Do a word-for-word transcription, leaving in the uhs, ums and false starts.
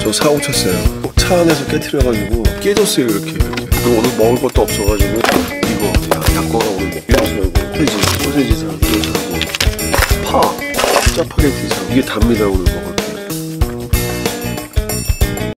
저 사고 쳤어요. 차 안에서 깨트려가지고 깨졌어요. 이렇게 이렇게. 그리고 오늘 먹을 것도 없어가지고 이거 닭고가 오늘 먹기로 하고 소세지, 소세지 사고, 파, 짜파게티 사고. 이게 답니다 오늘 먹어.